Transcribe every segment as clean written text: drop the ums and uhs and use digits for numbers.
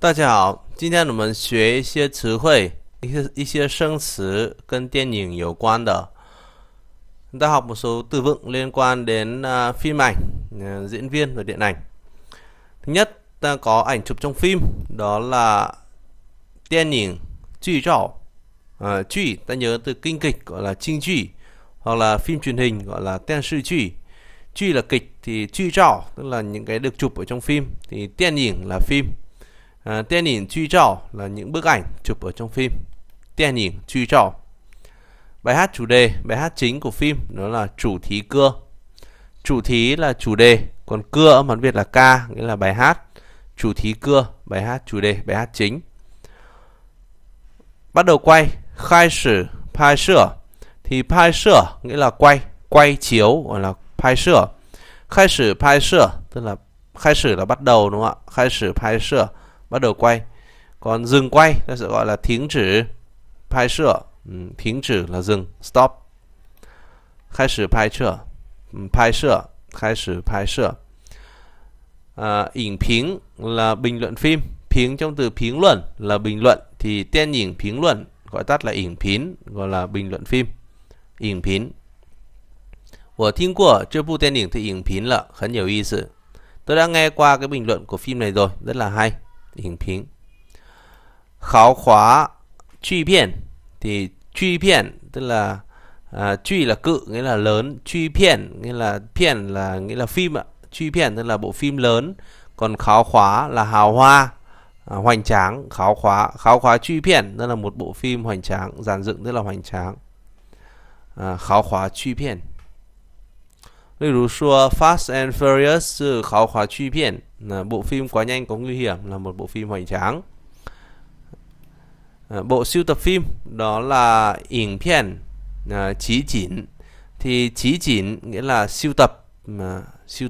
大家好，今天我们学一些词汇，一些生词跟电影有关的。Chúng ta học một số từ vựng liên quan đến phim ảnh, diễn viên và điện ảnh. Thứ nhất, ta có ảnh chụp trong phim, đó là điện ảnh, truyện trò. Truyện, ta nhớ từ kinh kịch gọi là trinh truyện, hoặc là phim truyền hình gọi là điện视剧. Truyện là kịch thì truyện trò tức là những cái được chụp ở trong phim, thì điện ảnh là phim. Điện ảnh truy trò là những bức ảnh chụp ở trong phim. Điện ảnh truy trò. Bài hát chủ đề, bài hát chính của phim đó là chủ thí cưa. Chủ thí là chủ đề, còn cưa âm Hán Việt là ca, nghĩa là bài hát. Chủ thí cưa, bài hát chủ đề, bài hát chính. Bắt đầu quay, khai sử, phai sửa. Thì phai sửa nghĩa là quay, quay chiếu gọi là phai sửa. Khai sử phai sửa tức là khai sử là bắt đầu đúng không ạ? Khai sử phai sửa, bắt đầu quay. Còn dừng quay ta sẽ gọi là thính trữ phai sửa. Thính trữ là dừng, stop. Khai sử phai sửa, phai sửa, khai sử phai sửa. Ảnh phính là bình luận phim. Phính trong từ phính luận là bình luận, thì điện ảnh phính luận gọi tắt là ảnh phính, gọi là bình luận phim. Ảnh phính. Tôi đã nghe qua cái bộ điện ảnh thì ảnh phính là rất nhiều ý nghĩa. Tôi đã nghe qua cái bình luận của phim này rồi, rất là hay. Ảnh phính. Kháo khóa truy phiện, thì truy phiện tức là truy là cự nghĩa là lớn, truy phiện là nghĩa là phim ạ. Truy phiện tức là bộ phim lớn, còn kháo khóa là hào hoa, hoành tráng. Kháo khóa truy phiện tức là một bộ phim hoành tráng, dàn dựng tức là hoành tráng. Kháo khóa truy phiện. Ví dụ như Fast and Furious 是豪华巨片, bộ phim quá nhanh có nguy hiểm là một bộ phim hoành tráng. Bộ sưu tập phim đó là ảnh phim chí chỉnh, thì chí chỉnh nghĩa là sưu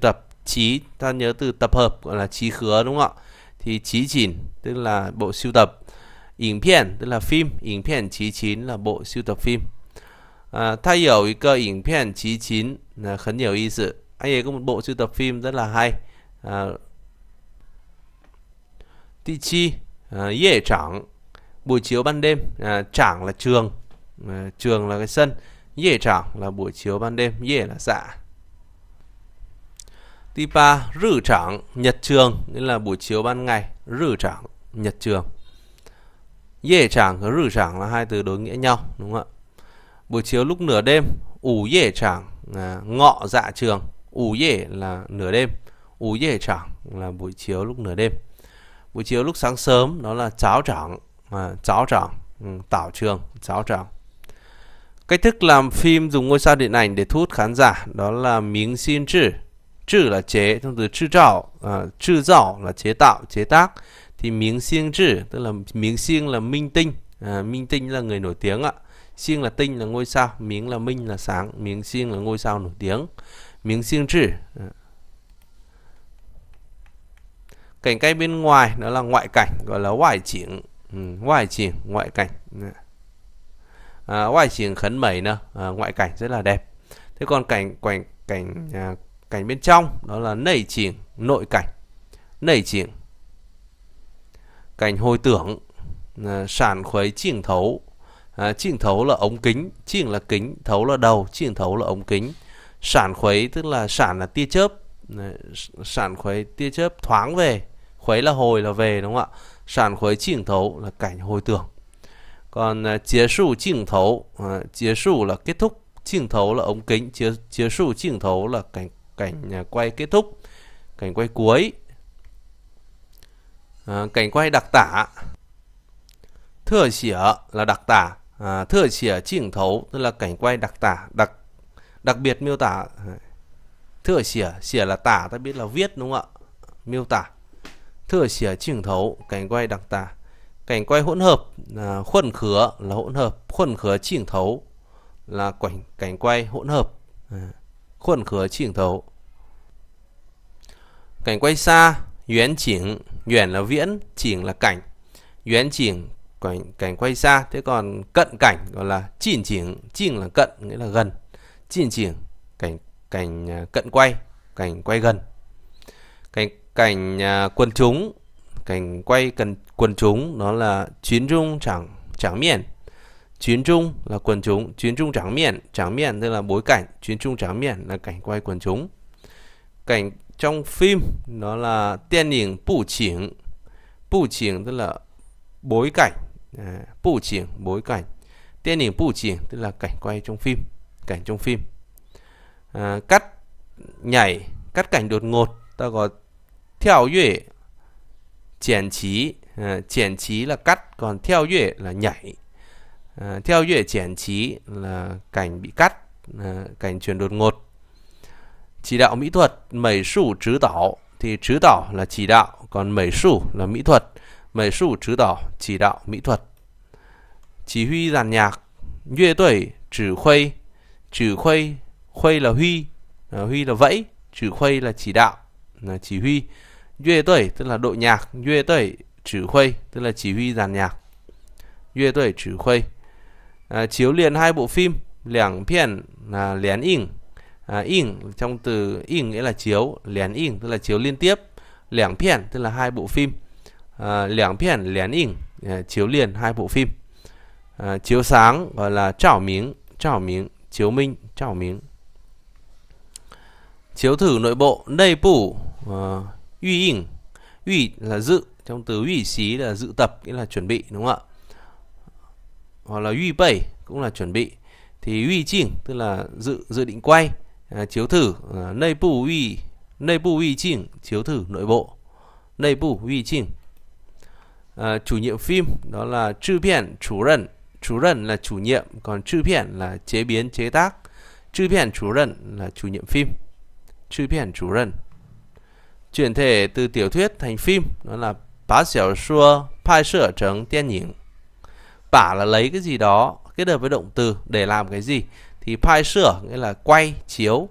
tập, chí ta nhớ từ tập hợp gọi là chí khứa đúng không ạ? Thì chí chỉnh tức là bộ sưu tập, ảnh phim tức là phim, ảnh phim chí chỉnh là bộ sưu tập phim. Ta hiểu ý cơ ảnh phim chí chín là khá nhiều ý sự. Anh ấy có một bộ sưu tập phim rất là hay. Tí chi dễ trảng, buổi chiếu ban đêm. Trảng là trường, trường là cái sân. Dễ trảng là buổi chiếu ban đêm, dễ là dạ. Tí ba rử trảng, nhật trường, nghĩa là buổi chiếu ban ngày. Rử trảng, nhật trường. Dễ trảng và rử trảng là hai từ đối nghĩa nhau đúng không ạ? Buổi chiếu lúc nửa đêm, ủ dễ trảng, ngọ dạ trường. Ủ dễ là nửa đêm, ủ dễ trảng là buổi chiếu lúc nửa đêm. Buổi chiếu lúc sáng sớm đó là cháo trảng, cháo trảng, tảo trường, cháo trảng. Cách thức làm phim dùng ngôi sao điện ảnh để thu hút khán giả đó là miếng xin trữ. Trữ là chế, trong từ trữ trảo, trữ trảo là chế tạo, chế tác. Thì miếng xin trữ tức là miếng xin là minh tinh, minh tinh là người nổi tiếng ạ. Xiên là tinh là ngôi sao, miếng là minh là sáng, miếng xiên là ngôi sao nổi tiếng. Miếng xiên trữ. Cảnh cây bên ngoài đó là ngoại cảnh, gọi là ngoại cảnh. Ngoại cảnh, ngoại cảnh. Ngoại cảnh khấn mẩy nữa, ngoại cảnh rất là đẹp. Thế còn cảnh bên trong đó là nảy cảnh, nội cảnh. Nảy cảnh. Cảnh hồi tưởng, sản khuấy chỉnh thấu. Chỉnh thấu là ống kính, chỉnh là kính, thấu là đầu, chỉnh thấu là ống kính. Sản khuấy tức là sản là tia chớp, sản khuấy tia chớp thoáng về, khuấy là hồi là về đúng không ạ? Sản khuấy chỉnh thấu là cảnh hồi tưởng. Còn chế sụ chỉnh thấu, chế sụ là kết thúc, chỉnh thấu là ống kính, chế sụ chỉnh thấu là cảnh quay kết thúc, cảnh quay cuối. Cảnh quay đặc tả. Thừa xỉa là đặc tả. Thừa xỉa chỉnh thấu tức là cảnh quay đặc tả, đặc biệt miêu tả. Thừa xỉa, xỉa là tả, ta biết là viết đúng không ạ? Miêu tả. Thừa xỉa chỉnh thấu, cảnh quay đặc tả. Cảnh quay hỗn hợp, khuẩn khứa là hỗn hợp, khuẩn khứa chỉnh thấu là cảnh quay hỗn hợp. Khuẩn khứa chỉnh thấu. Cảnh quay xa, yuán chỉnh, yuán là viễn, chỉnh là cảnh. Yuán chỉnh cảnh quay xa. Thế còn cận cảnh gọi là chỉnh chỉnh, chỉnh là cận nghĩa là gần. Chỉnh chỉnh cảnh cận quay, cảnh quay gần. Cảnh quần chúng, cảnh quay quần chúng nó là chuyến trung trảng miệng. Chuyến trung là quần chúng, chuyến trung tráng miệng. Tráng miệng tức là bối cảnh, chuyến trung tráng miệng là cảnh quay quần chúng. Cảnh trong phim nó là điện ảnh bố cảnh. Bố cảnh tức là bối cảnh. Bố cảnh, bối cảnh. Điện ảnh bố cảnh tức là cảnh quay trong phim, cảnh trong phim. Cắt nhảy, cắt cảnh đột ngột ta gọi theo duyệt. Chèn trí, chèn trí là cắt, còn theo duyệt là nhảy. Theo duyệt chèn trí là cảnh bị cắt, cảnh chuyển đột ngột. Chỉ đạo mỹ thuật, mỹ sủ chỉ đạo, thì chỉ đạo là chỉ đạo, còn mỹ sủ là mỹ thuật. Mỹ sủ chỉ đạo mỹ thuật. Chỉ huy dàn nhạc,乐队chỉ huy, huy là huy, huy là vẫy, chỉ huy là chỉ đạo, là chỉ huy.乐队tức là đội nhạc,乐队chỉ huy tức là chỉ huy dàn nhạc,乐队chỉ huy. Chiếu liền hai bộ phim, liảng phiên là liền ảnh. In trong từ in nghĩa là chiếu, liền in tức là chiếu liên tiếp, liảng phiên tức là hai bộ phim. Liảng phiên liền in, chiếu liền hai bộ phim. Chiếu sáng gọi là chảo miếng, chảo miếng, chiếu minh, chảo miếng. Chiếu thử nội bộ, đây bù uy in, uy là dự, trong từ uy xí là dự tập, nghĩa là chuẩn bị, đúng không ạ? Hoặc là uy bảy cũng là chuẩn bị. Thì uy chỉnh tức là dự định quay. Chiếu thử nơi bù uy, nơi bù uy chỉnh, chiếu thử nội bộ, nơi bù uy chỉnh. Chủ nhiệm phim đó là chư phiền chủ rần là chủ nhiệm, còn chư phiền là chế biến chế tác. Chư phiền chủ rần là chủ nhiệm phim, chư phiền chủ rần. Chuyển thể từ tiểu thuyết thành phim đó là bá xẻo xua phai sửa trấn tiên nhỉnh. Bả là lấy cái gì đó kết hợp với động từ để làm cái gì, thì phai sửa nghĩa là quay chiếu,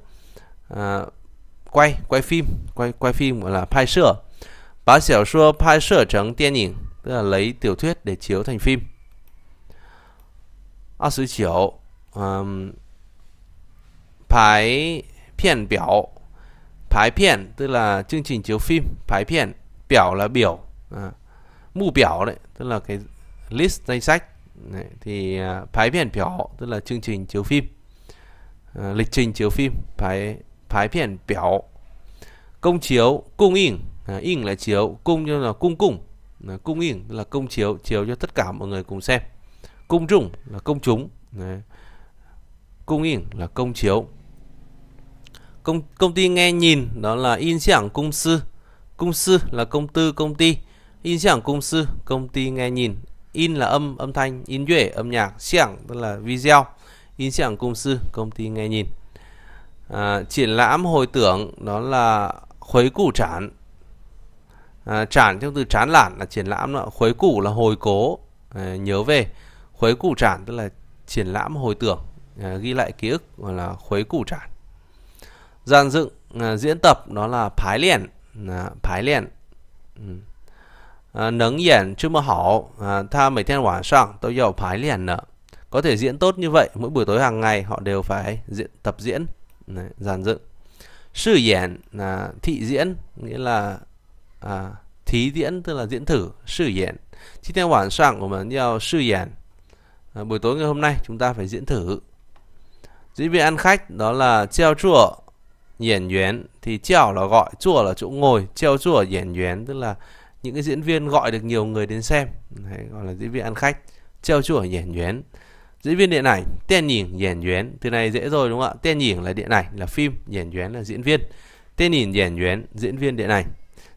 quay phim, quay phim gọi là phai sửa. Bá xẻo xua phai sửa trấn tiên nhỉnh tức là lấy tiểu thuyết để chiếu thành phim. 29 phái phiền biểu. Phái phiền tức là chương trình chiếu phim, phái phiền, biểu là biểu, mục biểu đấy tức là cái list danh sách đấy, thì phái phiền biểu tức là chương trình chiếu phim, lịch trình chiếu phim, phái phiền biểu. Công chiếu, cung in, in là chiếu, cung như là cung in là công chiếu, chiếu cho tất cả mọi người cùng xem. Công chúng là công chúng đấy. Cung in là công chiếu. Công ty nghe nhìn đó là in xưởng công sư là công tư công ty, in xưởng công sư công ty nghe nhìn. In là âm, âm thanh, in duệ âm nhạc, xưởng tức là video, in xưởng công sư công ty nghe nhìn. Triển lãm hồi tưởng đó là khuấy củ trán. Trán trong từ trán lản là triển lãm đó. Khuấy củ là hồi cố, nhớ về. Khuấy củ trán tức là triển lãm hồi tưởng, ghi lại ký ức gọi là khuấy củ trán. Dàn dựng, diễn tập đó là phái liền, phái liền. Nấng diễn chứ mà hảo, tha mấy thiên quả sẵn, tôi giàu phái liền nữa. Có thể diễn tốt như vậy, mỗi buổi tối hàng ngày họ đều phải tập diễn. Đấy, dàn dựng. Sư diễn là thị diễn, nghĩa là thí diễn tức là diễn thử, sư diễn. Chứ thiên quả sẵn của mình giàu sư diễn. Buổi tối ngày hôm nay chúng ta phải diễn thử. Diễn viên ăn khách đó là treo chùa diễn viên, thì treo là gọi, chùa là chỗ ngồi, treo chùa diễn viên tức là những cái diễn viên gọi được nhiều người đến xem. Đấy, gọi là diễn viên ăn khách, treo chùa diễn viên. Diễn viên điện ảnh, tên nhìn diễn viên, từ này dễ rồi đúng không ạ? Tên nhìn là điện ảnh là phim, diễn viên là diễn viên. Tên nhìn diễn viên, diễn viên điện ảnh.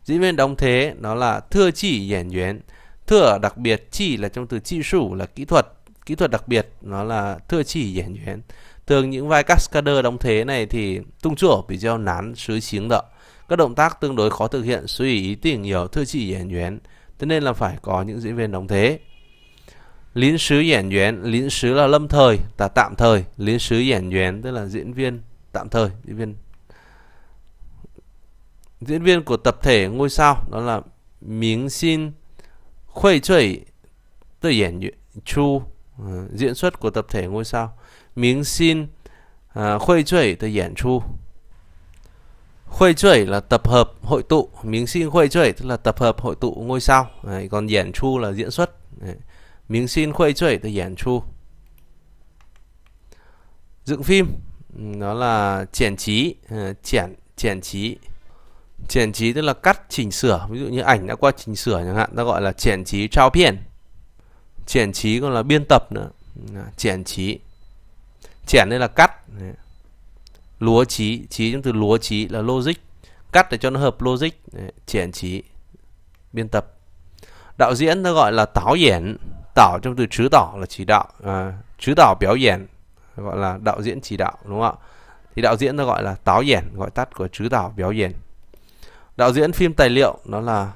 Diễn viên đóng thế đó là thưa chỉ diễn viên. Thưa đặc biệt, chỉ là trong từ chỉ sủ là kỹ thuật, kỹ thuật đặc biệt nó là thưa chỉ diễn viên. Thường những vai cascader đóng thế này thì tung chủa bị giao nán sứ chiến đợ. Các động tác tương đối khó thực hiện, suy ý tình hiểu thưa chỉ diễn viên. Thế nên là phải có những diễn viên đóng thế. Lín sứ diễn viên, lín sứ là lâm thời, là tạm thời. Lín sứ diễn viên tức là diễn viên tạm thời, diễn viên của tập thể ngôi sao đó là miếng xin khuây chửi tự diễn viên chu, diễn xuất của tập thể ngôi sao. Miếng xin khuây chửi tự diễn chu. Khuây chuẩy là tập hợp hội tụ, miếng xin khuây chuẩy tức là tập hợp hội tụ ngôi sao. Đấy, còn diễn chu là diễn xuất. Đấy, miếng xin khuây chuẩy thì diễn chu. Dựng phim nó là triển trí, triển trí tức là cắt chỉnh sửa, ví dụ như ảnh đã qua chỉnh sửa chẳng hạn, ta gọi là triển trí trao biển. Triển trí còn là biên tập nữa, triển trí, triển đây là cắt. Đấy. Lúa trí, trí trong từ lúa trí là logic, cắt để cho nó hợp logic. Đấy, triển trí, biên tập. Đạo diễn ta gọi là táo diễn, tảo trong từ trứ tảo là chỉ đạo, trứ tảo biểu diễn gọi là đạo diễn chỉ đạo, đúng không ạ? Thì đạo diễn ta gọi là táo diễn, gọi tắt của trứ tảo biểu diễn. Đạo diễn phim tài liệu nó là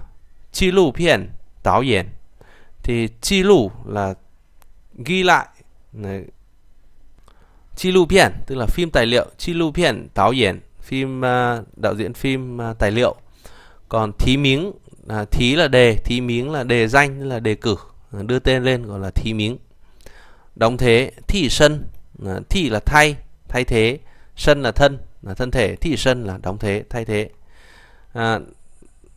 chi lù phiền táo diễn. Thì chi lù là ghi lại. Đấy. Chi lưu phiền tức là phim tài liệu, chi lưu phiền táo diễn, phim đạo diễn phim tài liệu. Còn thí miếng, thí là đề, thí miếng là đề danh, là đề cử, đưa tên lên gọi là thí miếng. Đóng thế, thị sân, thị là thay, thay thế, sân là thân thể, thị sân là đóng thế, thay thế.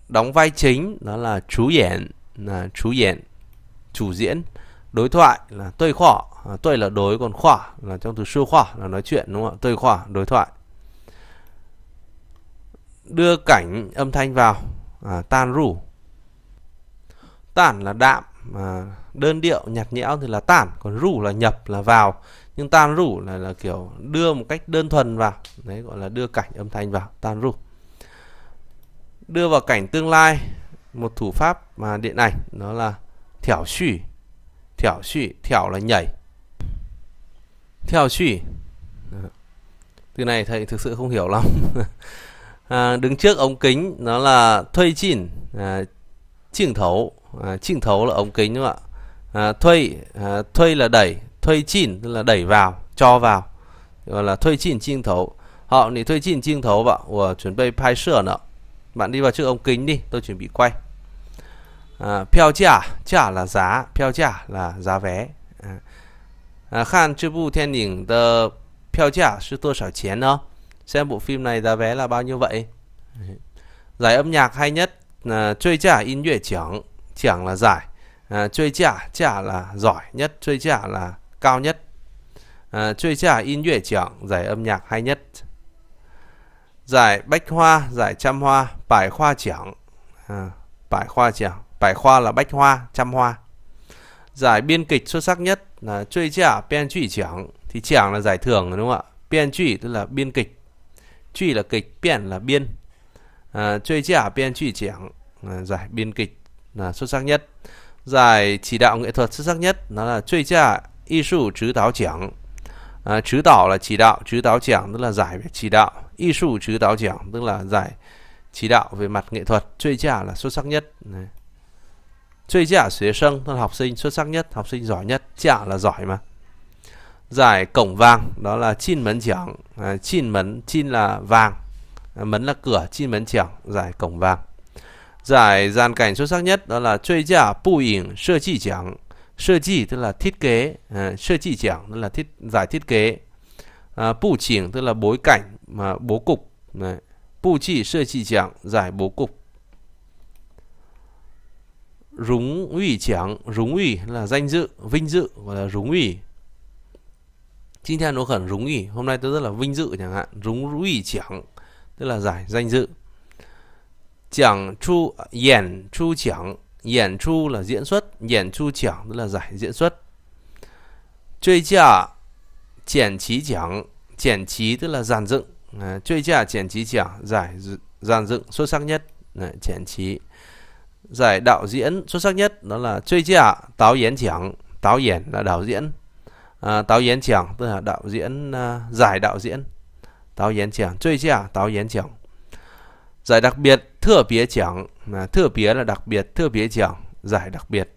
Đóng vai chính đó là chú diễn, là chú diễn, chủ diễn. Đối thoại là tôi khỏa, tôi là đối, còn khỏa là trong từ siêu khỏa là nói chuyện, đúng không ạ? Tôi khỏa, đối thoại. Đưa cảnh âm thanh vào, tan rủ. Tản là đạm, đơn điệu, nhạt nhẽo thì là tản, còn rủ là nhập, là vào. Nhưng tan rủ là kiểu đưa một cách đơn thuần vào, đấy gọi là đưa cảnh âm thanh vào, tan rủ. Đưa vào cảnh tương lai, một thủ pháp mà điện ảnh, đó là thẻo xủy. Thẻo xủy, thẻo là nhảy. Thẻo xủy, từ này thầy thực sự không hiểu lắm. Đứng trước ống kính nó là thuê chỉnh, chỉnh thấu, chỉnh thấu là ống kính, đúng không ạ? Thuê, thuê là đẩy, thuê chỉnh là đẩy vào, cho vào, gọi là thuê chỉnh chỉnh thấu. Họ thì thuê chỉnh chỉnh thấu bạn, chuẩn bị phai sửa nữa. Bạn đi vào trước ống kính đi, tôi chuẩn bị quay. Phiêu trả, trả là giá, phiêu trả là giá vé. Khan chứ bộ thiên đỉnh tờ phiêu trả sư tô sảo chén đó. Xem bộ phim này giá vé là bao nhiêu vậy? Giải âm nhạc hay nhất là chơi trả in luyện chẳng, chẳng là giải. Chơi trả, trả là giỏi nhất, chơi trả là cao nhất. Chơi trả in luyện chẳng, giải âm nhạc hay nhất. Giải bách hoa, giải trăm hoa, bài khoa chẳng. Bài khoa chẳng. Bài khoa là bách hoa, trăm hoa. Giải biên kịch xuất sắc nhất là chơi trả biên trụy chẳng. Thì chẳng là giải thưởng, đúng không ạ? Biên trụy tức là biên kịch, trụy là kịch, biên là biên. Chơi trả biên trụy chẳng, giải biên kịch là xuất sắc nhất. Giải chỉ đạo nghệ thuật xuất sắc nhất nó là chơi trả y sụ trứ táo chẳng. Trứ tảo là chỉ đạo, trứ táo chẳng tức là giải về chỉ đạo. Y sụ trứ táo chẳng tức là giải chỉ đạo về mặt nghệ thuật. Chơi trả là xuất sắc nhất. Đấy. Chơi trả xế sân là học sinh xuất sắc nhất, học sinh giỏi nhất. Trả là giỏi mà. Giải cổng vàng đó là chín mấn chẳng. Chín mấn, chín là vàng, mấn là cửa, chín mấn chẳng, giải cổng vàng. Giải dàn cảnh xuất sắc nhất đó là chơi trả bù ảnh sơ chỉ chẳng. Sơ chỉ tức là thiết kế, sơ chỉ chẳng tức là giải thiết kế. Bù chỉnh tức là bối cảnh, mà bố cục. Bù chỉ sơ chỉ chẳng, giải bố cục. Rúng ủy chẳng, rúng ủy là danh dự, vinh dự, gọi là rúng ủy. Chính theo nó khẩn rúng ủy, hôm nay tôi rất là vinh dự chẳng hạn, rúng ủy chẳng tức là giải danh dự. Chẳng chu, diễn chu chẳng, diễn chu là diễn xuất, diễn chu chẳng tức là giải diễn xuất. Chơi trả triển trí chẳng, triển trí tức là dàn dựng. Chơi trả triển trí chẳng, giải dàn dựng xuất sắc nhất, triển trí. Giải đạo diễn xuất sắc nhất đó là chơi trả táo diễn chẳng, táo diễn là đạo diễn. Táo diễn chẳng tức là đạo diễn, giải đạo diễn, táo diễn chẳng, chơi trả táo diễn chẳng. Giải đặc biệt thừa bía chẳng, thừa bía là đặc biệt, thừa bía chẳng, giải đặc biệt.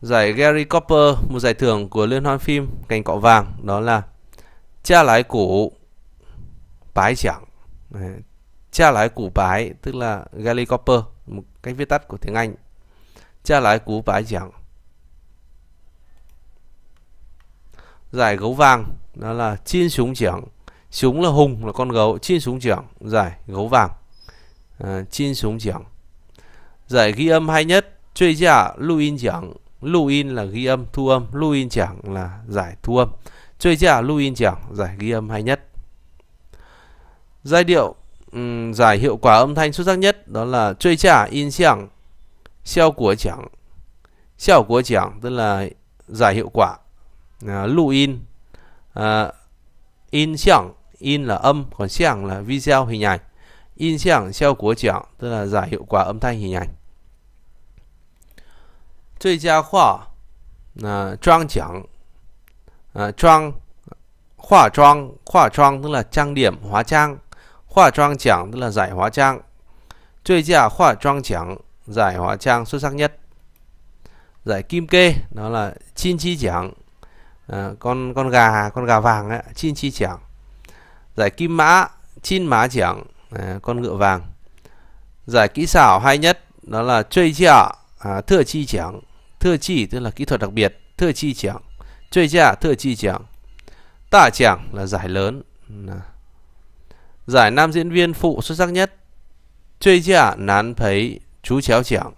Giải Gary Cooper, một giải thưởng của liên hoan phim Cành Cọ Vàng, đó là cha lái củ bái chẳng. Cha lái củ bái tức là Gary Cooper, một cách viết tắt của tiếng Anh. Cha lái củ bái chẳng. Giải gấu vàng đó là chín súng chẳng. Súng là Hùng, là con gấu. Trên súng trưởng giải gấu vàng. Trên súng trưởng giải ghi âm hay nhất. Chơi giả lưu in trưởng. Lưu in là ghi âm, thu âm. Lưu in trưởng là giải thu âm. Chơi giả lưu in trưởng giải ghi âm hay nhất. Giai điệu giải hiệu quả âm thanh xuất sắc nhất đó là chơi trả in chẳng xeo của chẳng. Xeo của chẳng tức là giải hiệu quả. Lưu in in chẳng, in là âm, còn chẳng là video hình ảnh. In chẳng xeo của chẳng tức là giải hiệu quả âm thanh hình ảnh. Chơi trả khỏa trang chẳng. Trang khỏa trang, khỏa trang tức là trang điểm, hóa trang. Khỏa trang chẳng tức là giải hóa trang. Chơi giả khỏa trang chẳng giải hóa trang xuất sắc nhất. Giải kim kê đó là chin chi chẳng. Con gà vàng ấy, chin chi chẳng. Giải kim mã chin mã chẳng, con ngựa vàng. Giải kỹ xảo hay nhất đó là chơi giả thưa chi chẳng. Thưa chi tức là kỹ thuật đặc biệt, thưa chi chẳng. Chơi giả thưa chi chẳng. Tả chẳng là giải lớn. Giải nam diễn viên phụ xuất sắc nhất. Chơi giả nán thấy chú chéo chẳng.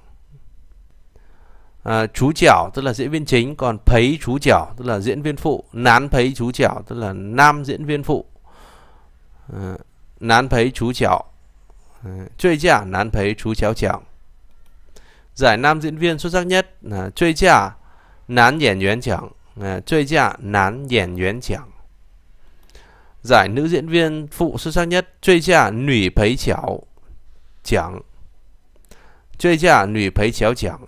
Chú chéo tức là diễn viên chính, còn thấy chú chéo tức là diễn viên phụ. Nán thấy chú chéo tức là nam diễn viên phụ. Nán thấy chú chéo. Chơi giả nán thấy chú chéo chẳng. Giải nam diễn viên xuất sắc nhất. Chơi giả nán diễn viên chẳng. Chơi giả nán diễn viên chẳng. Giải nữ diễn viên phụ xuất sắc nhất. Chơi giả nữ thấy chéo chẳng. Chơi giả nữ thấy chéo chẳng.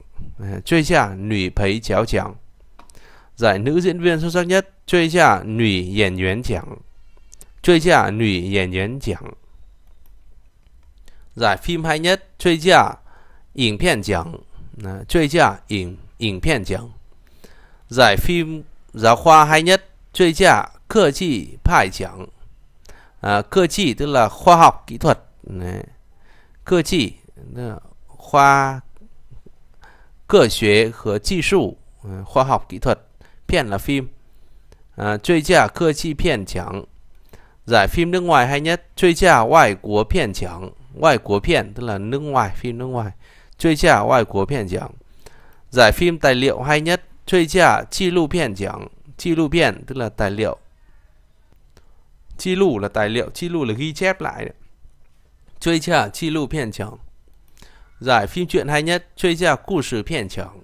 Chơi giả nữ thấy chéo chẳng. Giải nữ diễn viên xuất sắc nhất. Chơi giả nữ diễn viên chẳng. Chơi giả nữ diễn viên chẳng. Giải phim hay nhất. Chơi giả ảnh phim chẳng. Chơi giả ảnh phim chẳng. Giải phim giáo khoa hay nhất. Chơi giả cơ chỉ phải chẳng. Cơ chỉ tức là khoa học kỹ thuật. Cơ chỉ khoa cơ chế và kỹ thuật, khoa học kỹ thuật. Phim là phim. Chơi giả cơ chỉ phim chẳng. Giải phim nước ngoài hay nhất. Chơi giả ngoại quốc phim chẳng. Ngoại quốc phim tức là nước ngoài, phim nước ngoài. Chơi giả ngoại quốc phim chẳng. Giải phim tài liệu hay nhất. Chơi giả chi lưu phim chẳng. Chi lưu phim tức là tài liệu. Chi lưu là tài liệu, chi lưu là ghi chép lại. Chơi giả chi lưu phim chẳng. Giải phim truyện hay nhất. Chơi giả cố sự phim chẳng.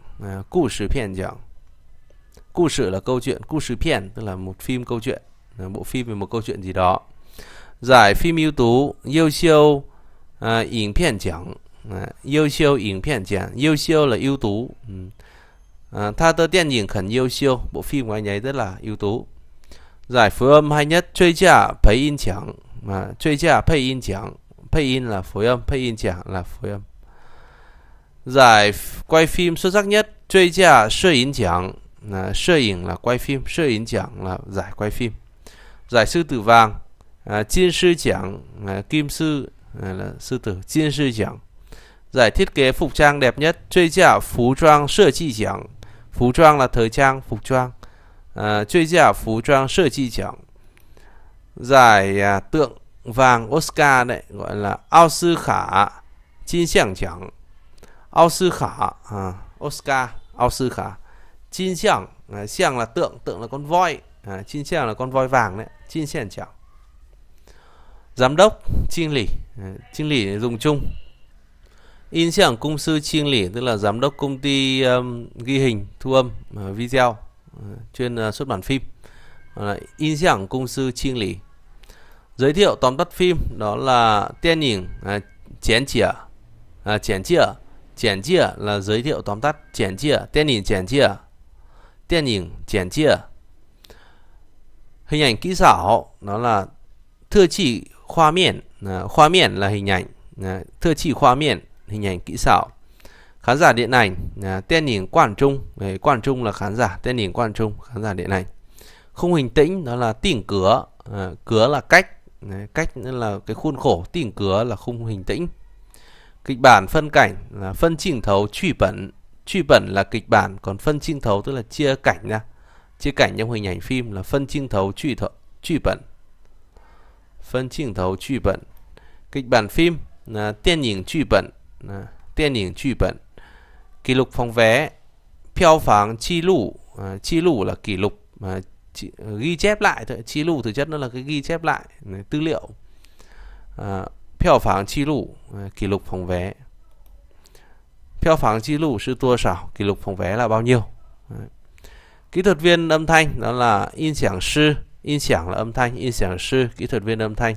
Cố sự phim chẳng. Cố sự là câu chuyện, cố sự phim tức là một phim câu chuyện, bộ phim về một câu chuyện gì đó. Giải phim ưu tú, ưu siêu ảnh phim chẳng. Ưu siêu ảnh phim chẳng. Ưu siêu là ưu tú. Tha tơ điện ảnh khẩn ưu siêu, bộ phim của anh ấy rất là ưu tú. Giải phối âm hay nhất. Chơi giả phối in chẳng. Chơi giả phối in chẳng. Phối in là phối âm, phối in chẳng là phối âm. Giải quay phim xuất sắc nhất. Chơi giả sơ in chẳng. Sơ in là quay phim, sơ in chẳng là giải quay phim. Giải sư tử vàng kim sư chẳng. Kim sư là sư tử, kim sư chẳng. Giải thiết kế phục trang đẹp nhất. Chơi giả phú trang sơ chi chẳng. Phú trang là thời trang, phục trang. Chơi giả phú trang sơ chi chẳng. Giải tượng vàng Oscar đấy gọi là ao sư khả chín chẳng chẳng. Ao sư khả Oscar, ao sư khả chín chẳng. Chẳng là tượng, tượng là con voi. Chín chẳng là con voi vàng đấy, chín chẳng chẳng. Giám đốc chinh lỷ. Chinh lỷ dùng chung. In chẳng công sư chinh lỷ tức là giám đốc công ty ghi hình, thu âm, video, chuyên xuất bản phim. In chẳng công sư chinh lỷ. Giới thiệu tóm tắt phim đó là tiên ảnh chén chĩa. Chén chĩa, chén chĩa là giới thiệu tóm tắt. Chén chĩa, tiên ảnh chén chĩa. Tiên ảnh chén chĩa. Hình ảnh kỹ xảo đó là thưa chỉ khoa miễn. Khoa miễn là hình ảnh. Thưa chỉ khoa miễn, hình ảnh kỹ xảo. Khán giả điện ảnh tiên ảnh quan trung. Quan trung là khán giả, tiên ảnh quan trung khán giả điện ảnh. Khung hình tĩnh đó là tỉnh cửa. Cửa là cách. Cách là cái khuôn khổ, tỉnh cửa là khung hình tĩnh. Kịch bản phân cảnh là phân trình thấu truy bẩn. Truy bẩn là kịch bản, còn phân trình thấu tức là chia cảnh ra. Chia cảnh trong hình ảnh phim là phân trình thấu truy bẩn. 分镜头剧本、kịch bản phim, điện ảnh剧本, kỷ lục phòng vé, phiêu pháng chi lũ, chi lũ là kỷ lục, ghi chép lại thôi, chi lũ thực chất nó là cái ghi chép lại tư liệu, phiêu pháng chi lũ, kỷ lục phòng vé. Phiêu pháng chi lũ sư tua sảo, kỷ lục phòng vé là bao nhiêu. Đấy. Kỹ thuật viên âm thanh đó là in sảng sư, in sảng là âm thanh, in sảng sư kỹ thuật viên âm thanh.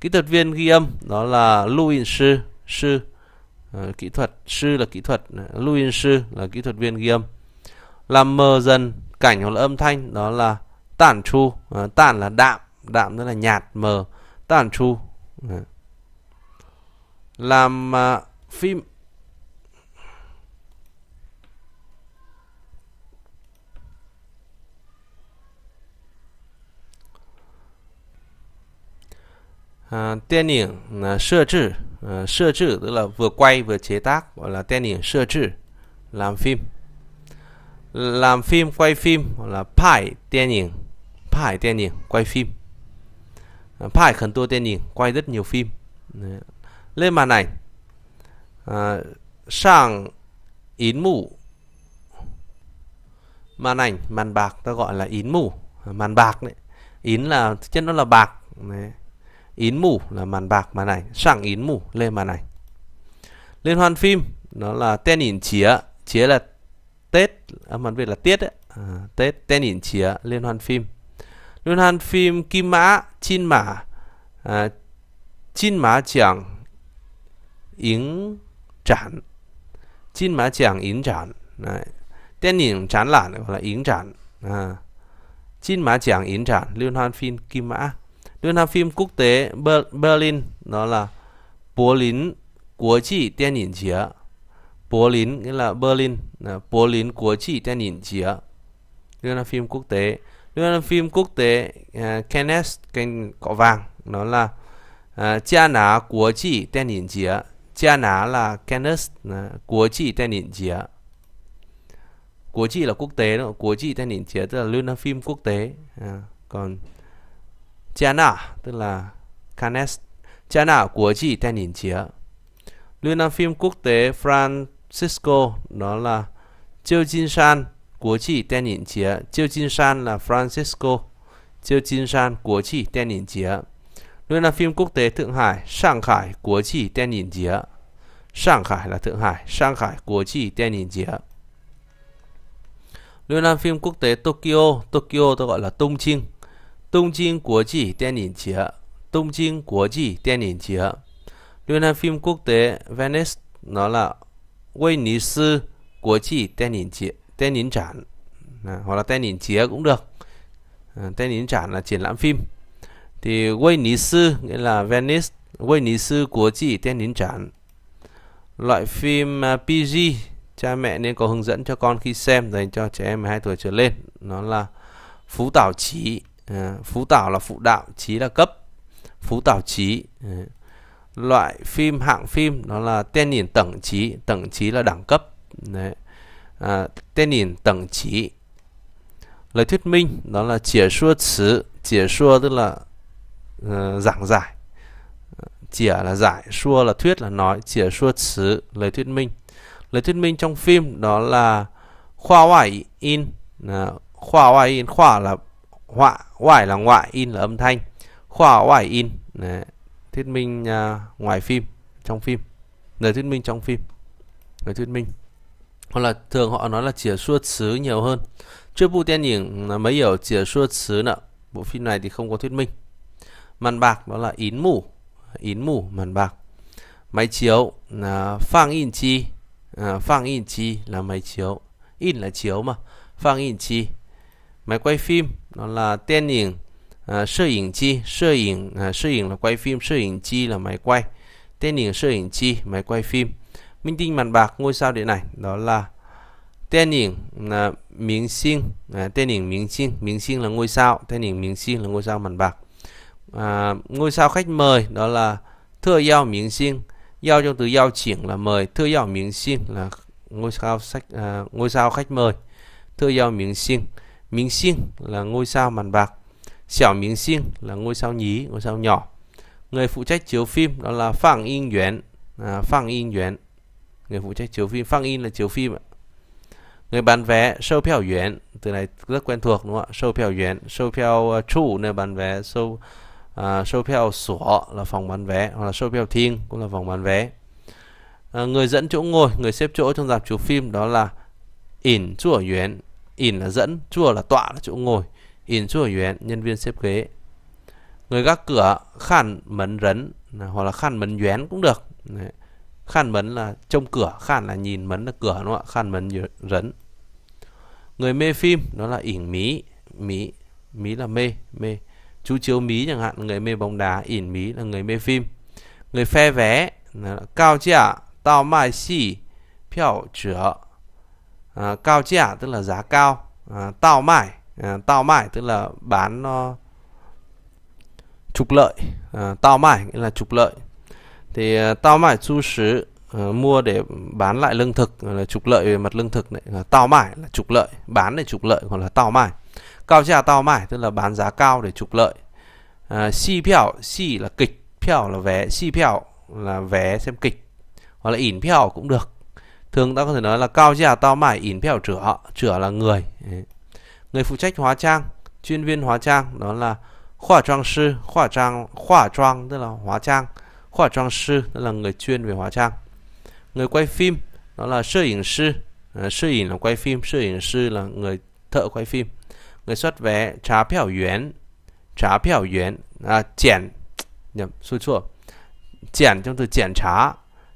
Kỹ thuật viên ghi âm đó là lưu in sư, kỹ thuật sư là kỹ thuật, lưu in sư là kỹ thuật viên ghi âm. Làm mờ dần cảnh hoặc là âm thanh đó là tản tru, tản là đạm, đạm đó là nhạt mờ, tản tru. Làm phim điện ảnh là sơ trữ, sơ trữ tức là vừa quay vừa chế tác gọi là điện ảnh sơ trữ. Làm phim, quay phim gọi là phải điện ảnh, quay phim, phải khẩn tua điện ảnh, quay rất nhiều phim. Đấy. Lên màn ảnh, sang yến mù, màn ảnh màn bạc ta gọi là yến mù, màn bạc đấy, yến là chân nó là bạc đấy. Yến mù là màn bạc màn ảnh, sảng yến mù lên màn ảnh. Liên hoan phim nó là tên yến chía, chía là Tết, âm Hán Việt là Tết đấy, Tết, tên yến chía liên hoan phim. Liên hoan phim Kim Mã, Chin Mã, Chin Mã Chàng Yến Trản, Chin Mã Chàng Yến Trản, tên yến trán lạn gọi là yến trản, Chin Mã Chàng Yến Trản liên hoan phim Kim Mã. Liên hoan phim quốc tế Berlin nó là Berlin Quốc Trị Điện Ảnh Chía, Berlin nghĩa là Berlin, Berlin Quốc Trị Điện Ảnh Chía, liên hoan phim quốc tế. Liên hoan phim quốc tế Cannes, kênh cọ vàng nó là Cha Ná Quốc Trị Điện Ảnh Chía, Cha Ná là Cannes, Quốc Trị Điện Ảnh Chía, Quốc Trị là quốc tế đó, Quốc Trị Điện Ảnh Chía tức là liên hoan phim quốc tế. Còn Chana tức là Cannes, Chana Quốc Trị Điện Ảnh Chía. Liên hoan phim quốc tế Francisco đó là Chiêu Chin San Quốc Trị Điện Ảnh Chía, Chiêu Chin San là Francisco, Chiêu Chin San Quốc Trị Điện Ảnh Chía. Liên hoan phim quốc tế Thượng Hải, Shanghai Khải Quốc Trị Điện Ảnh Chía, Shanghai Khải là Thượng Hải, Shanghai Khải Quốc Trị Điện Ảnh Chía. Liên hoan phim quốc tế Tokyo, Tokyo tôi gọi là Tung Chinh, Tung Chinh Quốc Trị Điện Ảnh Chía, Tung Chinh Quốc Trị Điện Ảnh Chía. Liên hoan phim quốc tế Venice nó là Vê Ní Sư Quốc Trị Điện Ảnh Chía, Điện Ảnh Trản hoặc là Điện Ảnh Chía cũng được. Điện Ảnh Trản là triển lãm phim. Thì Vê Ní Sư nghĩa là Venice, Vê Ní Sư Quốc Trị Điện Ảnh Trản. Loại phim PG cha mẹ nên có hướng dẫn cho con khi xem dành cho trẻ em 12 tuổi trở lên, nó là Phú Tảo Chí. Phú Tảo là phụ đạo, Chí là cấp, Phú Tảo Chí. Loại phim hạng phim nó là Tên Nhìn Tầng Chí, Tầng Chí là đẳng cấp. Tên Nhìn Tầng Chí. Lời thuyết minh đó là Chỉa Xua Chứ, Chỉa Xua tức là giảng giải, Chỉa là giải, Xua là thuyết là nói, Chỉa Xua Chứ lời thuyết minh. Lời thuyết minh trong phim đó là Khoa Hoài In, Khoa Hoài In, Khoa là họa, ngoại là ngoại, in là âm thanh, khoa ngoại in. Đấy. Thuyết minh ngoài phim, trong phim, lời thuyết minh trong phim, lời thuyết minh hoặc là thường họ nói là chỉa xua chứ nhiều hơn. Trước bộ điện ảnh là mấy hiểu chỉa xua chứ nợ, bộ phim này thì không có thuyết minh. Màn bạc đó là yến mù, màn bạc. Máy chiếu là phang in chi, phang in chi là máy chiếu, in là chiếu mà, phang in chi. Máy quay phim nó là tên ảnh, sơ ảnh chi, sơ ảnh là quay phim, sơ ảnh chi là máy quay, tên ảnh sơ ảnh chi máy quay phim. Minh tinh màn bạc ngôi sao điện ảnh đó là tên ảnh miếng sinh, tên ảnh miếng sinh, là ngôi sao, tên ảnh miếng sinh là ngôi sao màn bạc. Ngôi sao khách mời đó là thưa giao miếng sinh, giao trong từ giao chỉnh là mời, thưa giao miếng sinh là ngôi sao sách, ngôi sao khách mời, thưa giao miếng sinh. Miếng sinh là ngôi sao màn bạc, xẻo miếng sinh là ngôi sao nhí, ngôi sao nhỏ. Người phụ trách chiếu phim đó là Phang In Yuan. Phang In Yuan. Người phụ trách chiếu phim. Phang In là chiếu phim ạ. Người bán vé, Sâu Piao Yuan. Từ này rất quen thuộc đúng không ạ? Sâu Piao Yuan. Sâu Piao Chu nơi bán vé. Sâu Piao Sủa là phòng bán vé. Hoặc là Sâu Piao Thiên cũng là phòng bán vé. Người dẫn chỗ ngồi, người xếp chỗ trong dạp chiếu phim đó là In Chua Yuan. In là dẫn, Chua là tọa, là chỗ ngồi. In Chua Yuan, nhân viên xếp ghế. Người gác cửa, Khan Mấn Rấn hoặc là Khan Mấn Yuan cũng được. Đấy. Khan Mấn là trông cửa, Khan là nhìn, Mấn là cửa đúng không ạ? Khan Mấn Rấn. Người mê phim đó là Ỉn Mí. Mí, Mí là mê, mê. Chú chiếu Mí chẳng hạn, người mê bóng đá. Ỉn Mí là người mê phim. Người phe vé, Cao Chả Tao Mai Xì Piao Chữa. Cao Chả tức là giá cao. Tao Mai, Tao Mai tức là bán nó trục lợi. Tao Mai nghĩa là trục lợi. Thì Tao Mai Su Sứ mua để bán lại lương thực là trục lợi về mặt lương thực này. Tao Mai là trục lợi, bán để trục lợi còn là Tao Mai. Cao Chả Tao Mai tức là bán giá cao để trục lợi. Xì Piao, xì là kịch, Piao là vé, xì Piao là vé xem kịch. Hoặc là Ỉn Piao cũng được. Thường ta có thể nói là Cao Chả Tao Mai Ỉn Piao Chữa. Chữa là người. Người phụ trách hóa trang, chuyên viên hóa trang đó là Khoa Trang Sư. Khoa Trang, Khoa Trang tức là hóa trang. Khoa Trang Sư tức là người chuyên về hóa trang. Người quay phim đó là Sư Ỉn Sư. Sư Ỉn là quay phim, Sư Ỉn Sư là người thợ quay phim. Người xuất vé, Trá Piao Yuan. Trá Piao Yuan. Chèn, nhầm, xui chua. Chèn trong từ chèn trá.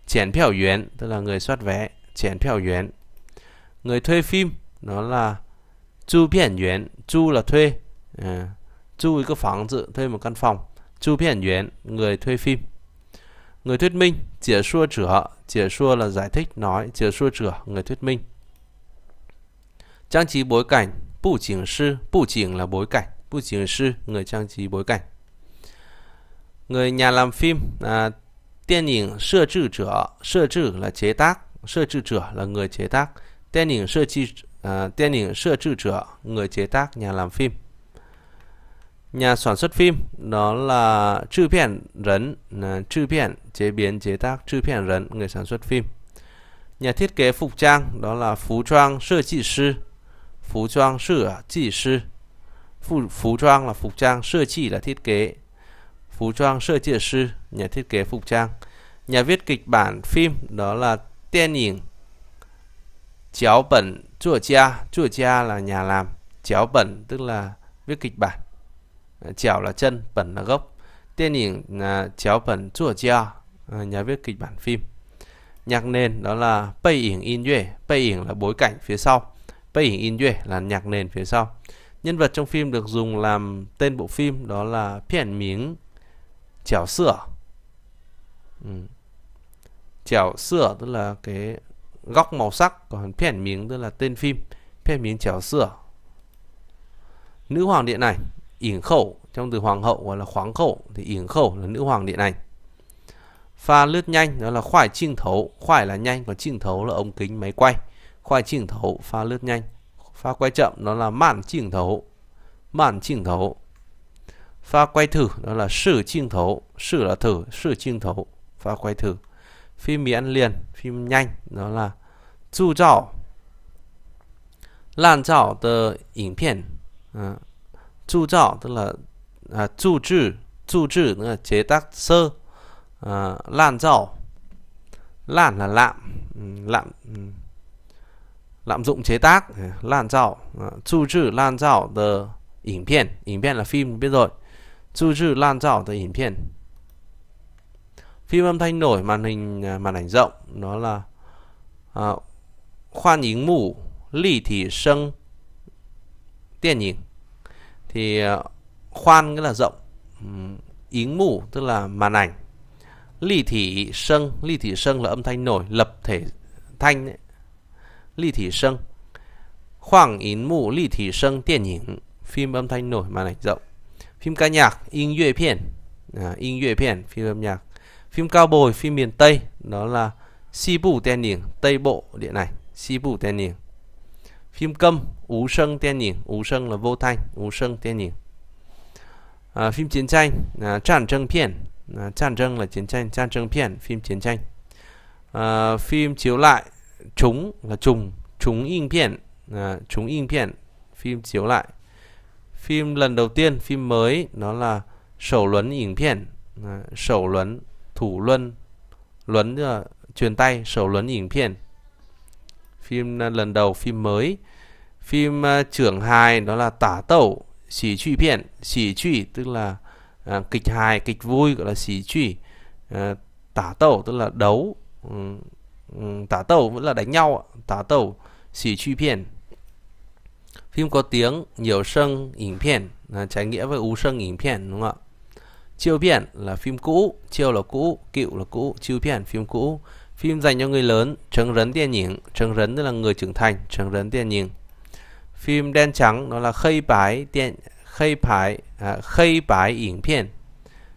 Chèn Piao Yuan tức là người xuất vé. Chèn Piao Yuan. Người thuê phim đó là Chu Pian Yuan. Chu là thuê. Chu cái phòng dự, thuê một căn phòng. Chu Pian Yuan, người thuê phim. Người thuyết minh, Chỉa Xua Chửa. Chỉa Xua là giải thích, nói. Chỉa Xua Chửa, người thuyết minh. Trang trí bối cảnh, Bù Chỉnh Sư. Bù Chỉnh là bối cảnh. Bù Chỉnh Sư, người trang trí bối cảnh. Người nhà làm phim, Tiên Nhỉnh Sơ Trữ Chửa. Sơ Trữ là chế tác. Sơ Trữ Chửa là người chế tác. Tiên Nhỉnh Sơ Trữ Chửa, người chế tác, nhà làm phim. Nhà sản xuất phim đó là Chư Phiền Rấn. Chư Phiền chế biến chế tác, Chư Phiền Rấn người sản xuất phim. Nhà thiết kế phục trang đó là Phú Trang Sơ Trị Sư. Phú Trang Sơ Trị Sư. Phú Trang là phục trang, Sơ Trị là thiết kế. Phú Trang Sơ Trị Sư, nhà thiết kế phục trang. Nhà viết kịch bản phim đó là Tiên Nhỉnh Chéo Bẩn Chua Cha. Chua Cha là nhà làm. Chéo Bẩn tức là viết kịch bản. Chéo là chân, bẩn là gốc. Tiên Nhỉnh Chéo Bẩn Chua Cha, nhà viết kịch bản phim. Nhạc nền đó là Bây Ỉn In Yue. Bây Ỉn là bối cảnh phía sau. Bây Ỉn In Yue là nhạc nền phía sau. Nhân vật trong phim được dùng làm tên bộ phim đó là Phiền Miếng Chéo Sửa. Chéo Sửa tức là cái góc màu sắc. Còn Phiền Miếng tức là tên phim. Phiền Miếng Chéo Sửa. Nữ hoàng điện ảnh, Ỉn Khẩu. Trong từ hoàng hậu gọi là Khoáng Khẩu. Thì Ỉn Khẩu là nữ hoàng điện ảnh. Pha lướt nhanh đó là Khoai Chinh Thấu. Khoai là nhanh, còn Chinh Thấu là ống kính máy quay. Khoai Chinh Thấu, pha lướt nhanh. Pha quay chậm đó là Mạn Chinh Thấu. Mạn Chinh Thấu. Pha quay thử đó là Sử Chinh Thấu. Sử là thử, Sử Chinh Thấu, pha quay thử. Phim mì ăn liền, phim nhanh đó là Chu Trào Lan Trào Tờ Ỉn Phiền. Chu Trào tức là chu trữ. Chu trữ tức là chế tác sơ. Lan Trào. Lan là lạm. Lạm dụng chế tác. Lan Trào. Chu trữ Lan Trào Tờ Ỉn Phiền. Ỉn Phiền là phim biết rồi. Chu trữ Lan Trào Tờ Ỉn Phiền. Phim âm thanh nổi, màn hình, màn ảnh rộng đó là Khoan Yến Mù Lì Thị Sân Tiên Nhỉnh. Thì khoan nghĩa là rộng, yến mù tức là màn ảnh, ly thị sân, ly thị sân là âm thanh nổi, lập thể thanh đấy. Ly thị sân. Khoảng yến mù ly thị sân Tiên Nhỉnh, phim âm thanh nổi, màn ảnh rộng. Phim ca nhạc, in yue phiền. In yue phiền, phim âm nhạc. Phim cao bồi, phim miền Tây đó là Si Bù Tiên Nhỉnh, Tây Bộ điện ảnh. Si Bù Tiên Nhỉnh. Phim câm, Ú Sân Tiên Nhỉnh. Ú Sân là vô thanh, Ú Sân Tiên Nhỉnh. Phim chiến tranh, Tràn Trân Phiền. Chiến tranh là chiến tranh phim, phim chiến tranh. Phim chiếu lại, trúng là trùng, trúng in phim, phim chiếu lại. Phim lần đầu tiên, phim mới, nó là sổ luận in phim, sổ luận, thủ luân, luân là truyền tay, sổ luận in phim. Phim lần đầu, phim mới. Phim trưởng hài đó là tả tẩu, xỉ truy phim, xỉ truy tức là kịch hài, kịch vui gọi là xỉ truy. Tả tẩu tức là đấu, tả tẩu vẫn là đánh nhau, tả tẩu xỉ truy phim. Phim có tiếng, nhiều sân, ảnh phim, trái nghĩa với ú sân, ảnh phim đúng không ạ? Chiêu phim là phim cũ, chiêu là cũ, cựu là cũ, chiêu phim phim cũ. Phim dành cho người lớn, trấn rấn điện ảnh, trấn rấn tức là người trưởng thành, trấn rấn điện ảnh. Phim đen trắng nó là khây bái điện, khây bái ảnh phim.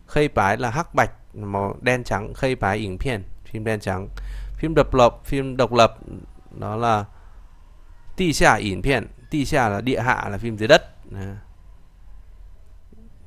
Khây bái là hắc bạch, màu đen trắng, khây bái ảnh phim, phim đen trắng. Phim độc lập nó là ti xả ảnh phim. Ti xả là địa hạ, là phim dưới đất.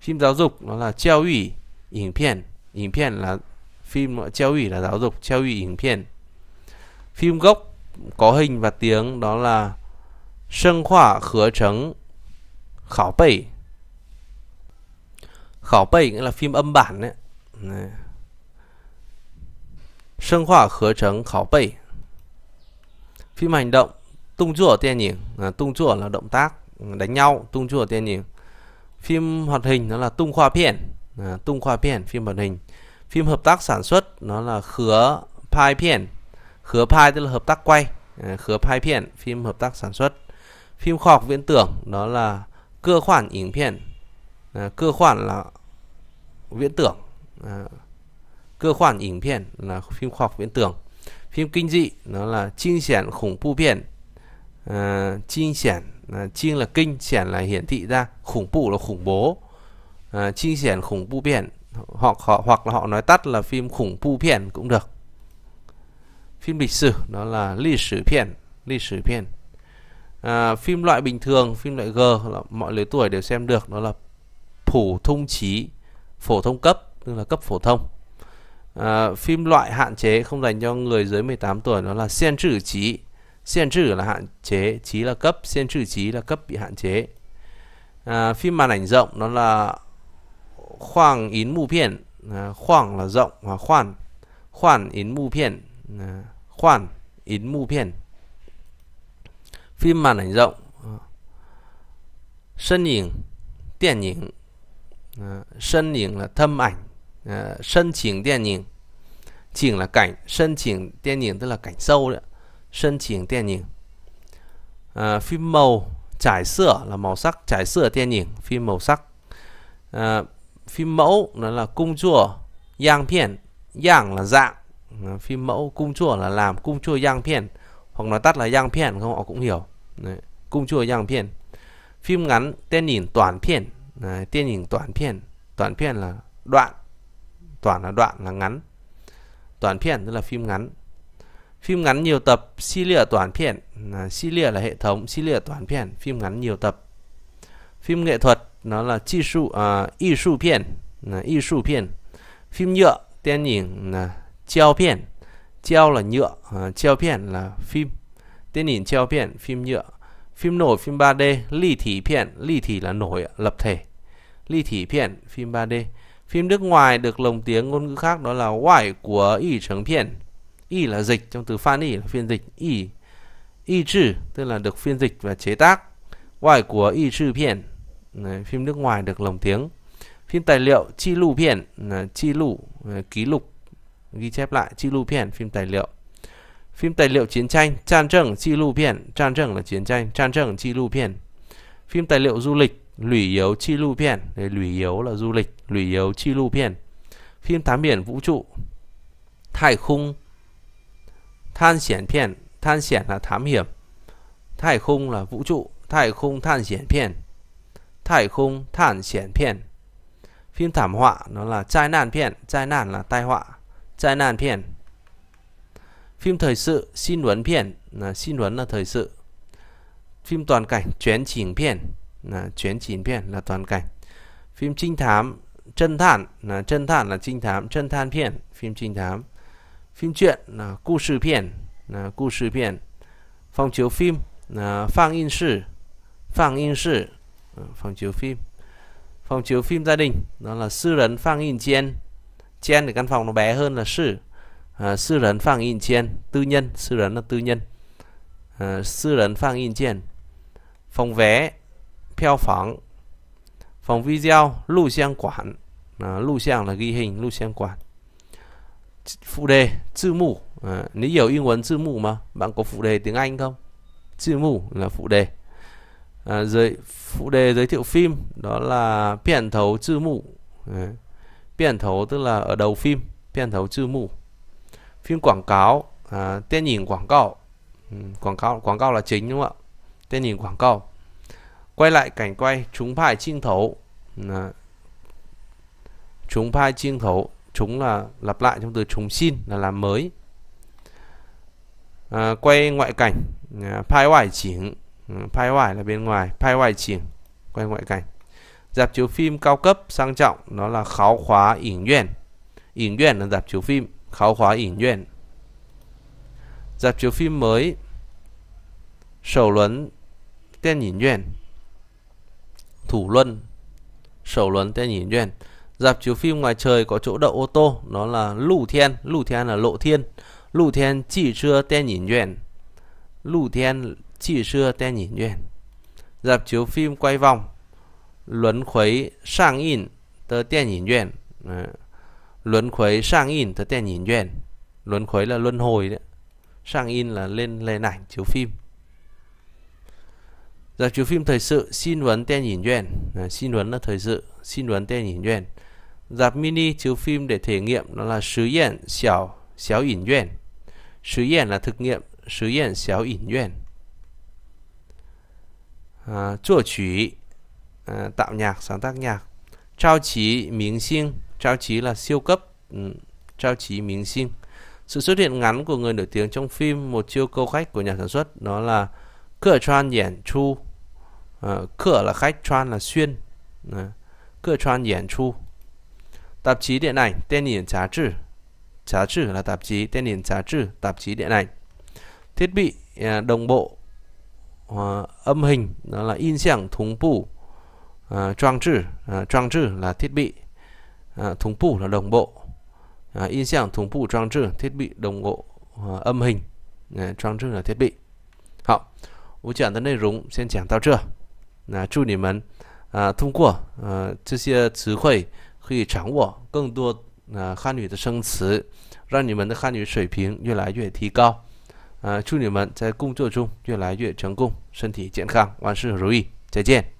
Phim giáo dục nó là treo ủy ảnh phim. Ảnh phim là phim, treo ủy là giáo dục, treo ủy ảnh phim. Phim gốc có hình và tiếng đó là sân khỏa khứa trấn khảo bày. Khảo bày nghĩa là phim âm bản đấy. Sân khỏa khứa trấn khảo bày. Phim hành động tung chua tiên nhìn, tung chua là động tác đánh nhau, tung chua tiên nhìn. Phim hoạt hình nó là tung khoa phiền, tung khoa phiền, phim hoạt hình. Phim hợp tác sản xuất nó là khứa phai phiền. Khứa phai tức là hợp tác quay, khứa phai phiền, phim hợp tác sản xuất. Phim khoa học viễn tưởng đó là cơ khoản ảnh phiền. Cơ khoản là viễn tưởng, cơ khoản ảnh phiền là phim khoa học viễn tưởng. Phim kinh dị nó là chinh xẻn khủng phu phiền. Chinh xẻn, chinh là kinh, xẻn là hiển thị ra, khủng phu là khủng bố. Chinh xẻn khủng phu phiền, hoặc là họ nói tắt là phim khủng phu phiền cũng được. Phim lịch sử nó là lịch sử phiền, lịch sử phiền. Phim loại bình thường, phim loại G là mọi lứa tuổi đều xem được, đó là phổ thông trí, phổ thông cấp, tức là cấp phổ thông. Phim loại hạn chế không dành cho người dưới 18 tuổi nó là xiên trữ trí. Xiên trữ là hạn chế, trí là cấp, xiên trữ trí là cấp bị hạn chế. Phim màn ảnh rộng nó là khoảng yến mù phiền. Khoảng là rộng và khoản, khoản yến mù phiền, khoản yến mù phiền. Phim màn ảnh rộng sân ảnh, điện ảnh. Sân ảnh là thâm ảnh, sân chỉnh điện ảnh. Chỉnh là cảnh, sân chỉnh điện ảnh tức là cảnh sâu đấy, sân chỉnh điện ảnh. Phim màu trải sửa là màu sắc, trải sửa điện ảnh, phim màu sắc. Phim mẫu nó là cung chua giang phiền, giang là dạng. Phim mẫu cung chua là làm, cung chua giang phiền, hoặc nói tắt là giang phiền không họ cũng hiểu. Đấy, cung chua giang phiền. Phim ngắn tên nhìn toàn phiền, tên nhìn toàn phiền. Toàn phiền là đoạn, toàn là đoạn là ngắn, toàn phiền tức là phim ngắn. Phim ngắn nhiều tập si lìa toàn phiền, si lìa là hệ thống, si lìa toàn phiền, phim ngắn nhiều tập. Phim nghệ thuật nó là chi sụ y sụ phiền, y sụ phiền. Phim nhựa tên nhìn là treo phiền, treo là nhựa, treo phiền là phim, tên nhìn treo phiền, phim nhựa. Phim nổi, phim 3D, ly thí phiền, ly thí là nổi, lập thể, ly thí phiền, phim 3D. Phim nước ngoài được lồng tiếng ngôn ngữ khác đó là ngoại của y trứng phiền. Y là dịch, trong từ phan y là phiên dịch, y trừ tức là được phiên dịch và chế tác. Ngoại của y trừ phiền. Đấy, phim nước ngoài được lồng tiếng. Phim tài liệu chi lù phiền, chi lù ký lục ghi chép lại, chi lù phiền phim tài liệu. Phim tài liệu chiến tranh tràn trần chi lù phiền, tràn trần là chiến tranh, tràn trần chi lù phiền. Phim tài liệu du lịch lũy yếu chi lù phiền, lũy yếu là du lịch, lũy yếu chi lù phiền. phim thám hiểm vũ trụ, Thải Khung, Than Xiển Phiền. Than Xiển là thám hiểm, Thải Khung là vũ trụ. Thải Khung Than Xiển Phiền, Thải Khung Than Xiển Phiền. Phim thảm họa nó là Trai Nạn Phiền. Trai Nạn là tai họa, Trai Nạn Phiền. Phim thời sự Xin Huấn Phiền, Xin Huấn là thời sự. Phim toàn cảnh Chuyển Chỉnh Phiền, Chuyển Chỉnh Phiền là toàn cảnh. Phim trinh thám Chân Thản, Chân Thản là trinh thám, Chân Than Phiền phim trinh thám. Phim truyện là Cú Sư Phiền, Cú Sư Phiền. Phòng chiếu phim là Phang In Sư, Phang In Sư, phòng chiếu phim. Phòng chiếu phim gia đình đó là Sư Rấn Phang In Chiên. Chiên thì căn phòng nó bé hơn là sư. Sư Rấn Phang In Chiên tư nhân, Sư Rấn là tư nhân. Sư Rấn Phang In Chiên. Phòng vé Pheo Phóng. Phòng video Lưu Xiang Quản, Lưu Xiang là ghi hình, Lưu Xiang Quản. Phụ đề Chữ Mù, nếu hiểu Yên Huấn Chữ Mù mà bạn có phụ đề tiếng Anh không? Chữ Mù là phụ đề. Phụ đề giới thiệu phim đó là Biển Thấu Chữ Mù. Biển Thấu tức là ở đầu phim, Biển Thấu Chữ Mù. Phim quảng cáo Tên Nhìn Quảng Cáo. Quảng cáo là chính đúng không ạ? Tên Nhìn Quảng Cáo. Quay lại cảnh quay Trúng Phải Chinh Thấu. Trúng Phải Chinh Thấu, trúng là lặp lại trong từ trúng xin là làm mới. Quay ngoại cảnh Phai Hoài Chỉnh. Phai Hoài là bên ngoài, Phai Hoài Chỉnh quay ngoại cảnh. Dạp chiếu phim cao cấp sang trọng nó là Kháo Khóa Ỉn Duyên. Ỉn Duyên là dạp chiếu phim, Kháo Khóa Ỉn Duyên. Dạp chiếu phim mới Sầu Luân Tên Nhìn Duyên, Thủ Luân Sầu Luân Tên Nhìn Duyên. Dạp chiếu phim ngoài trời có chỗ đậu ô tô nó là Lù Thiên. Lù Thiên là lộ thiên. Lù Thiên Chỉ Chưa Tên Nhìn Duyên, Lù Thiên Chỉ Chưa Tên Nhìn Duyên. Dạp chiếu phim quay vòng Luân Khuấy Sang In Tờ Tên Nhìn Duyên. Luân Khuấy Sang In Tờ Tên Nhìn Duyên. Luân Khuấy là luân hồi đấy. Sang In là lên ảnh chiếu phim. Dạp chiếu phim thời sự Xin Huấn Tên Nhìn Duyên. Xin Huấn là thời sự, Xin Huấn Tên Nhìn Duyên. Dạp mini chiếu phim để thể nghiệm nó là Sứ Yển Xảo Xéo Ỉn Duyên. Sứ Yển là thực nghiệm, Sứ Yển Xéo Ỉn Duyên. Chua Chủy tạo nhạc, sáng tác nhạc. Trao Chí Miếng Sinh. Trao Chí là siêu cấp. Trao Chí Miếng Sinh. Sự xuất hiện ngắn của người nổi tiếng trong phim, một chiêu câu khách của nhà sản xuất nó là Cửa Choan Diễn Chu. Cửa là khách, Choan là xuyên. Cửa Choan Diễn Chu. Tạp chí điện ảnh Tên Điển Trá Trừ. Trá Trừ là tạp chí, Tên Điển Trá Trừ tạp chí điện ảnh. Thiết bị đồng bộ âm hình đó là In Xiang Thúng Phủ Trang Trừ. Trang Trừ là thiết bị, Thúng Phủ là đồng bộ. In Xiang Thúng Phủ Trang Trừ thiết bị đồng bộ âm hình. Trang Trừ là thiết bị. Học 我讲的内容先讲到这。 祝你们通过这些词汇可以掌握更多汉语的生词，让你们的汉语水平越来越提高。祝你们在工作中越来越成功，身体健康，万事如意，再见。